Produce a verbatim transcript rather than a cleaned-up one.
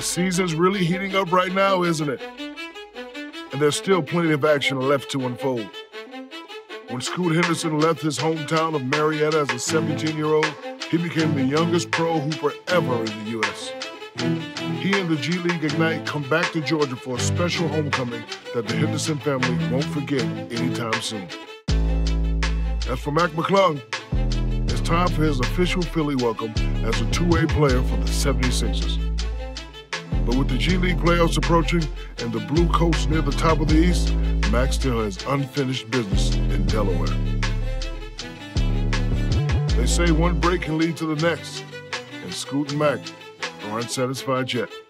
The season's really heating up right now, isn't it? And there's still plenty of action left to unfold. When Scoot Henderson left his hometown of Marietta as a seventeen-year-old, he became the youngest pro hooper ever in the U S He and the G League Ignite come back to Georgia for a special homecoming that the Henderson family won't forget anytime soon. As for Mac McClung, it's time for his official Philly welcome as a two-way player for the seventy-sixers. But with the G League playoffs approaching and the Blue Coats near the top of the East, Mac still has unfinished business in Delaware. They say one break can lead to the next, and Scoot and Mac aren't satisfied yet.